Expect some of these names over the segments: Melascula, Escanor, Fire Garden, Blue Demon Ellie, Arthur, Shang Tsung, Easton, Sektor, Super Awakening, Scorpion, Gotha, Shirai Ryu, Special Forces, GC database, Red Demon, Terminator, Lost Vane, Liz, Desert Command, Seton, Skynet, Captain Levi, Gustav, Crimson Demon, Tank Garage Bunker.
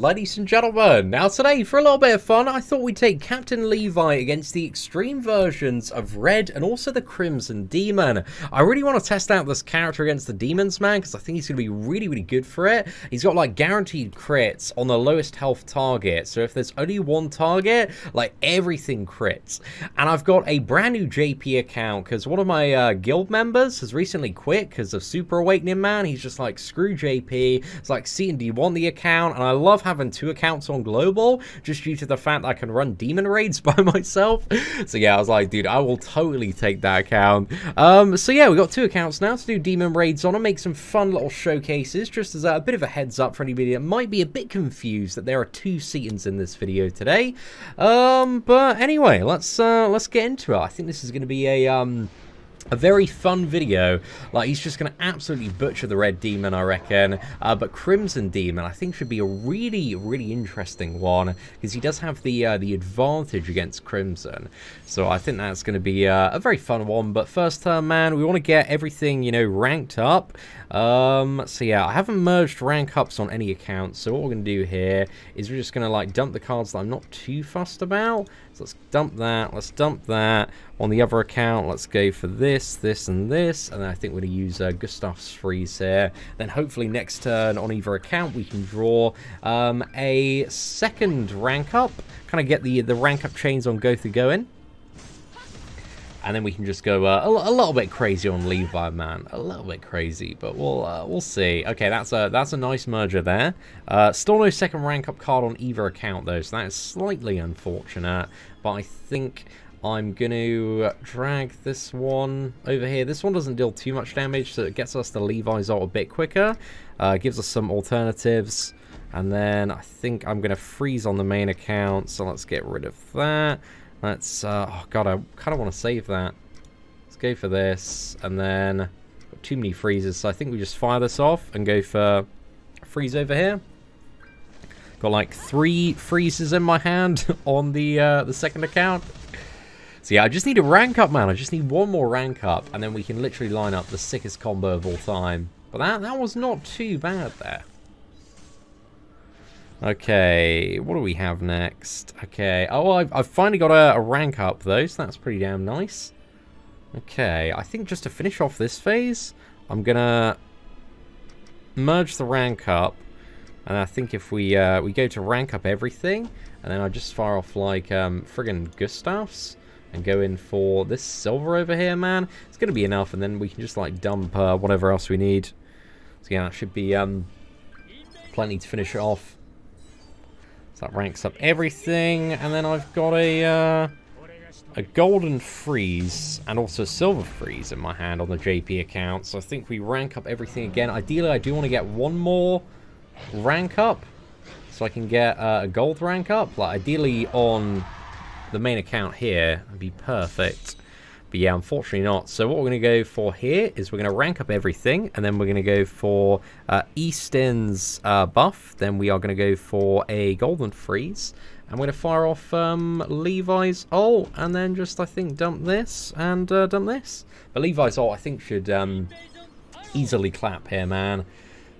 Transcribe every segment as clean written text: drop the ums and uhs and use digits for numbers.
Ladies and gentlemen, now today for a little bit of fun, I thought we'd take Captain Levi against the extreme versions of Red and also the Crimson Demon. I really want to test out this character against the Demons, man, because I think he's going to be really good for it. He's got, like, guaranteed crits on the lowest health target, so if there's only one target, like, everything crits. And I've got a brand new JP account, because one of my guild members has recently quit because of Super Awakening, man. He's just like, screw JP. It's like, see, do you want the account? And I love having two accounts on global just due to the fact that I can run demon raids by myself. So yeah, I was like, dude, I will totally take that account. So yeah, we got two accounts now to do demon raids on and make some fun little showcases, just as a bit of a heads up for anybody that might be a bit confused that there are two Setons in this video today. But anyway, let's get into it. I think this is going to be a very fun video. Like, he's just going to absolutely butcher the Red Demon, I reckon. But Crimson Demon, I think, should be a really interesting one, because he does have the advantage against Crimson. So I think that's going to be a very fun one. But first, man, we want to get everything, you know, ranked up. So yeah, I haven't merged rank ups on any account. So what we're going to do here is we're just going to, like, dump the cards that I'm not too fussed about. So let's dump that. Let's dump that. On the other account, let's go for this, and this. And I think we're going to use Gustav's freeze here. Then hopefully next turn on either account, we can draw a second rank up. Kind of get the rank up chains on Gotha going. And then we can just go a little bit crazy on Levi, man. A little bit crazy, but we'll see. Okay, that's a nice merger there. Still no second rank up card on either account, though. So that is slightly unfortunate. But I think I'm going to drag this one over here. This one doesn't deal too much damage, so it gets us the Levi's ult a bit quicker. Gives us some alternatives. And then I think I'm going to freeze on the main account, so let's get rid of that. Let's, oh god, I kind of want to save that. Let's go for this, and then too many freezes, so I think we just fire this off and go for freeze over here. Got like 3 freezes in my hand on the second account. So yeah, I just need a rank up, man. I just need one more rank up, and then we can literally line up the sickest combo of all time. But that was not too bad there. Okay, what do we have next? Okay, oh, I've finally got a rank up, though, so that's pretty damn nice. Okay, I think just to finish off this phase, I'm going to merge the rank up. And I think if we go to rank up everything, and then I just fire off, like, friggin' Gustav's. And go in for this silver over here, man. It's going to be enough, and then we can just, like, dump whatever else we need. So, yeah, that should be plenty to finish it off. So that ranks up everything, and then I've got a golden freeze and also a silver freeze in my hand on the JP account. So I think we rank up everything again. Ideally, I do want to get one more rank up so I can get a gold rank up. Like, ideally on the main account here would be perfect, but yeah, unfortunately not. So what we're going to go for here is we're going to rank up everything, and then we're going to go for Easton's buff. Then we are going to go for a golden freeze, and we're going to fire off Levi's ult, and then just, I think, dump this and dump this. But Levi's ult, I think, should easily clap here, man.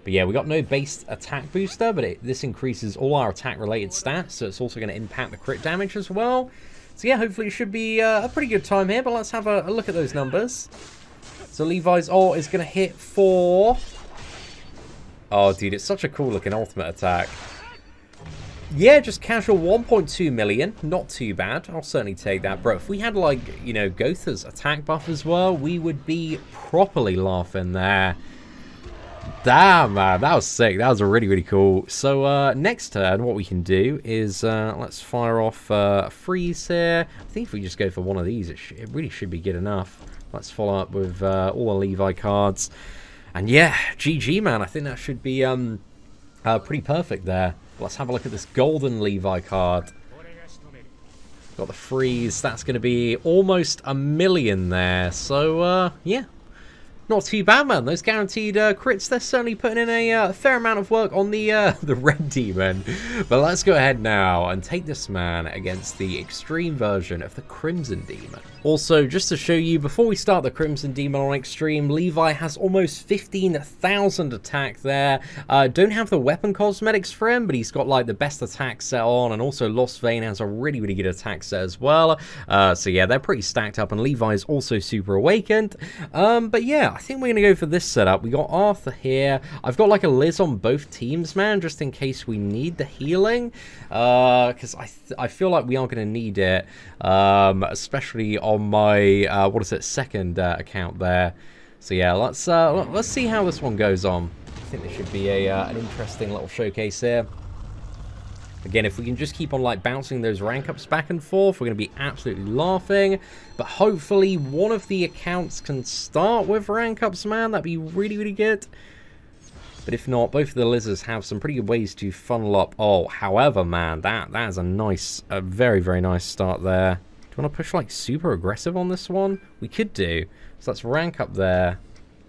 But yeah, we got no base attack booster, but this increases all our attack-related stats, so it's also going to impact the crit damage as well. So yeah, hopefully it should be a pretty good time here, but let's have a look at those numbers. So Levi's ult is going to hit for... Oh, dude, it's such a cool-looking ultimate attack. Yeah, just casual 1.2 million. Not too bad. I'll certainly take that, bro. If we had, like, you know, Gotha's attack buff as well, we would be properly laughing there. Damn, man, that was sick. That was really cool. So next turn, what we can do is let's fire off a freeze here. I think if we just go for one of these, it really should be good enough. Let's follow up with all the Levi cards. And yeah, GG, man. I think that should be pretty perfect there. Let's have a look at this golden Levi card. Got the freeze. That's going to be almost a million there. So yeah. Not too bad, man. Those guaranteed crits, they're certainly putting in a fair amount of work on the Red Demon. But let's go ahead now and take this man against the extreme version of the Crimson Demon. Also, just to show you, before we start the Crimson Demon on extreme, Levi has almost 15,000 attack there. Don't have the weapon cosmetics for him, but he's got like the best attack set on, and also Lost Vane has a really, really good attack set as well. So yeah, they're pretty stacked up, and Levi's also super awakened. But yeah, I think we're gonna go for this setup. We got Arthur here. I've got like a Liz on both teams, man, just in case we need the healing, because I feel like we are gonna need it, especially on my what is it, second account there. So yeah, let's see how this one goes on. I think this should be a an interesting little showcase here. Again, if we can just keep on like bouncing those rank ups back and forth, we're going to be absolutely laughing. But hopefully one of the accounts can start with rank ups, man. That'd be really, really good. But if not, both of the lizards have some pretty good ways to funnel up. Oh, however, man, that is a nice, a very, very nice start there. Do you want to push like super aggressive on this one? We could do. So let's rank up there.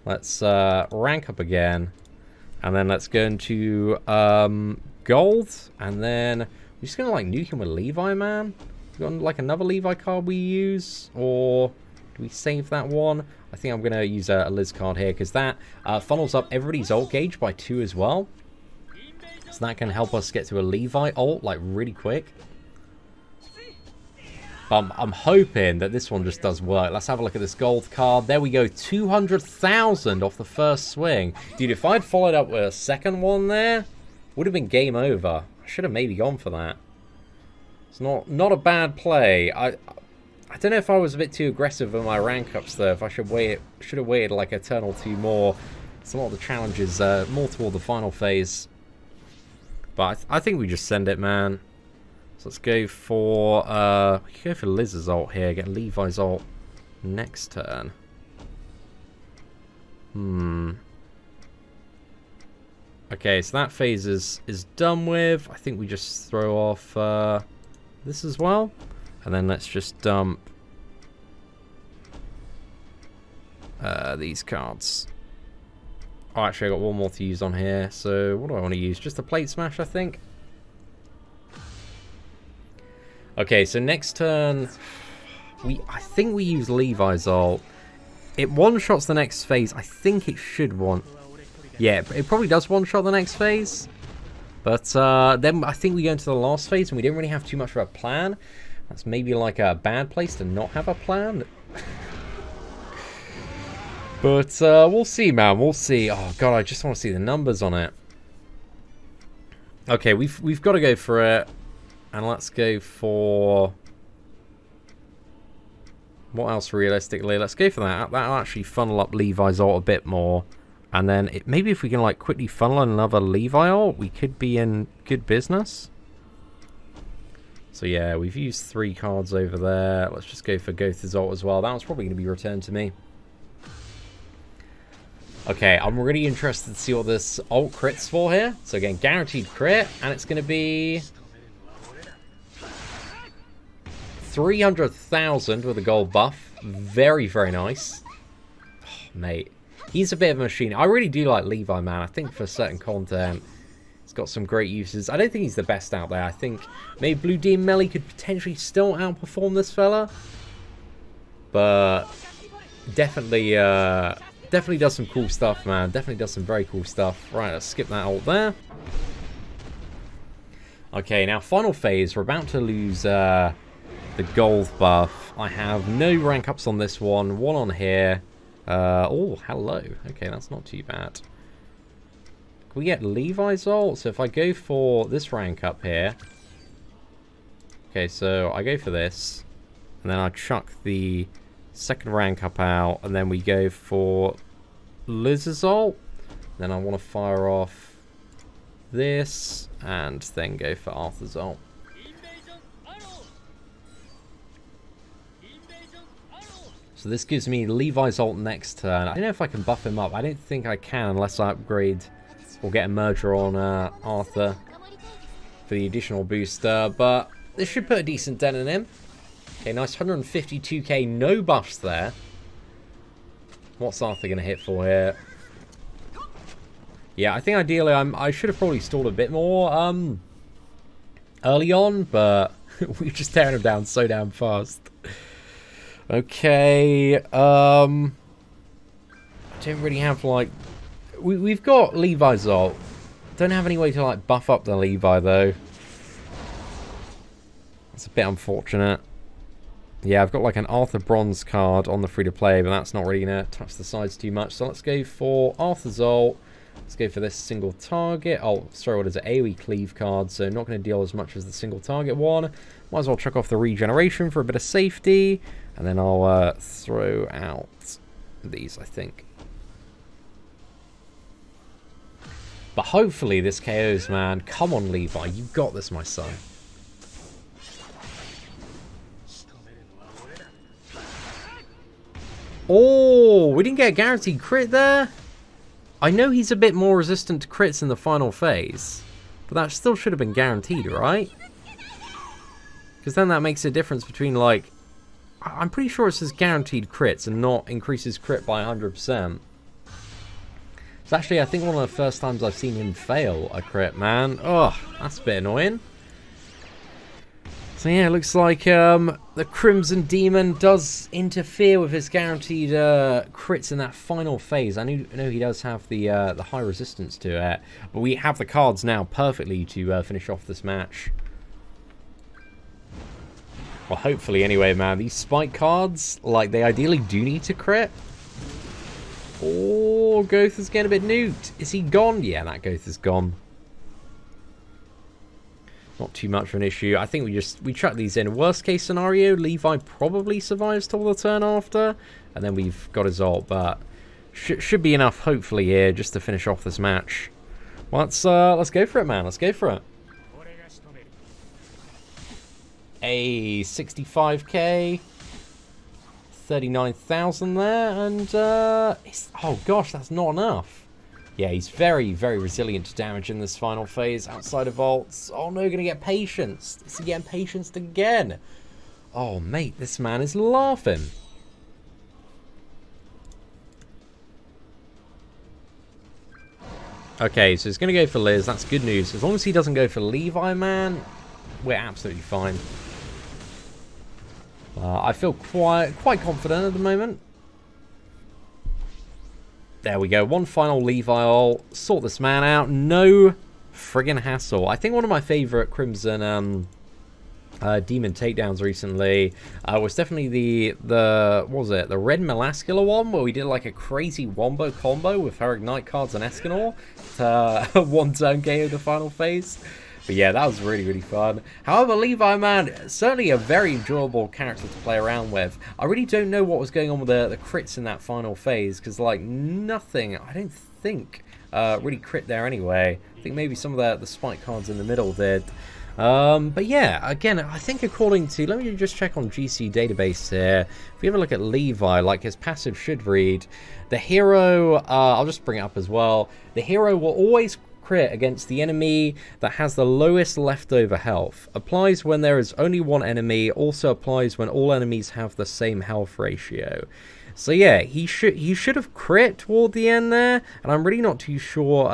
Let's rank up again. And then let's go into gold, and then we're just gonna like nuke him with Levi, man. We got like another Levi card we use, or do we save that one? I think I'm gonna use a Liz card here, because that funnels up everybody's ult gauge by 2 as well, so that can help us get to a Levi ult like really quick. I'm hoping that this one just does work. Let's have a look at this gold card. There we go, 200,000 off the first swing. Dude, if I'd followed up with a second one there, would have been game over. I should have maybe gone for that. It's not a bad play. I don't know if I was a bit too aggressive in my rank ups though. If I should have waited like a turn or two more. It's a lot of the challenges more toward the final phase. But I think we just send it, man. So let's go for we can go for Liz's ult here, get Levi's ult next turn. Okay, so that phase is done with. I think we just throw off this as well. And then let's just dump these cards. Oh, actually I got one more to use on here, so what do I want to use? Just a plate smash, I think. Okay, so next turn, I think we use Levi's ult. It one-shots the next phase. I think it should one. Yeah, it probably does one-shot the next phase. But then I think we go into the last phase, and we don't really have too much of a plan. That's maybe like a bad place to not have a plan. But we'll see, man. We'll see. Oh, God, I just want to see the numbers on it. Okay, we've got to go for it. And let's go for... what else realistically? Let's go for that. That'll actually funnel up Levi's ult a bit more. And then maybe if we can like quickly funnel another Levi ult, we could be in good business. So yeah, we've used 3 cards over there. Let's just go for Gotha's ult as well. That was probably going to be returned to me. Okay, I'm really interested to see what this ult crits for here. So again, guaranteed crit, and it's going to be... 300,000 with a gold buff. Very, very nice. Oh, mate, he's a bit of a machine. I really do like Levi, man. I think for certain content, he's got some great uses. I don't think he's the best out there. I think maybe Blue Demon Ellie could potentially still outperform this fella. But definitely does some cool stuff, man. Definitely does some very cool stuff. Right, let's skip that ult there. Okay, now final phase. We're about to lose... the gold buff. I have no rank ups on this one. One on here. Oh, hello. Okay, that's not too bad. Can we get Levi's ult? So if I go for this rank up here. Okay, so I go for this. And then I chuck the second rank up out. And then we go for Liz's ult. Then I want to fire off this. And then go for Arthur's ult. So this gives me Levi's ult next turn. I don't know if I can buff him up. I don't think I can unless I upgrade or get a merger on Arthur for the additional booster. But this should put a decent dent in him. Okay, nice 152k, no buffs there. What's Arthur going to hit for here? Yeah, I think ideally I should have probably stalled a bit more early on, but we're just tearing him down so damn fast. Okay, I don't really have, like... We've got Levi's ult. Don't have any way to, like, buff up the Levi, though. That's a bit unfortunate. Yeah, I've got, like, an Arthur Bronze card on the free-to-play, but that's not really going to touch the sides too much. So let's go for Arthur's ult. Let's go for this single target. Oh, sorry, what is it? AoE Cleave card, so not going to deal as much as the single target one. Might as well chuck off the regeneration for a bit of safety. And then I'll throw out these, I think. But hopefully this KOs, man. Come on, Levi. You got this, my son. Oh, we didn't get a guaranteed crit there. I know he's a bit more resistant to crits in the final phase, but that still should have been guaranteed, right? Because then that makes a difference between, like... I'm pretty sure it says guaranteed crits and not increases crit by 100%. It's actually, I think, one of the first times I've seen him fail a crit, man. Oh, that's a bit annoying. So yeah, it looks like the Crimson Demon does interfere with his guaranteed crits in that final phase. I know he does have the high resistance to it, but we have the cards now perfectly to finish off this match. Well, hopefully, anyway, man. These spike cards, like, they ideally do need to crit. Oh, Gotha's getting a bit nuked. Is he gone? Yeah, that Gotha's gone. Not too much of an issue. I think we chuck these in. Worst case scenario, Levi probably survives till the turn after, and then we've got his ult, but should be enough, hopefully, here, just to finish off this match. Well, let's go for it, man. Let's go for it. A 65k, 39,000 there, and oh gosh, that's not enough. Yeah, he's very, very resilient to damage in this final phase outside of ults. Oh no, gonna get patience. Is he getting patience again? Oh mate, this man is laughing. Okay, so he's gonna go for Liz. That's good news. As long as he doesn't go for Levi, man, we're absolutely fine. I feel quite confident at the moment. There we go. One final Levi. I'll sort this man out. No friggin' hassle. I think one of my favourite Crimson Demon takedowns recently was definitely the what was it? The Red Melascula one, where we did like a crazy wombo combo with her Ignite cards and Escanor to one turn KO the final phase. But yeah, that was really, really fun. However, Levi, man, certainly a very enjoyable character to play around with. I really don't know what was going on with the crits in that final phase, because, like, nothing, I don't think, really crit there anyway. I think maybe some of the spike cards in the middle did. But yeah, again, I think according to, let me just check on GC database here. If we have a look at Levi, like, his passive should read, the hero, I'll just bring it up as well, the hero will always crit against the enemy that has the lowest leftover health. Applies when there is only one enemy. Also applies when all enemies have the same health ratio. So yeah, he should have crit toward the end there, and I'm really not too sure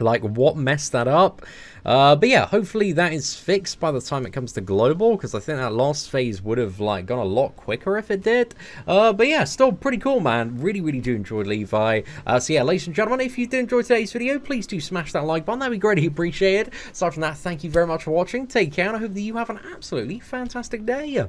like what messed that up. But yeah, hopefully that is fixed by the time it comes to global, because I think that last phase would have like gone a lot quicker if it did. But yeah, still pretty cool, man. Really, really do enjoy Levi. So yeah, ladies and gentlemen, if you did enjoy today's video, please do smash that like button. That'd be greatly appreciated. Aside from that, thank you very much for watching. Take care, and I hope that you have an absolutely fantastic day.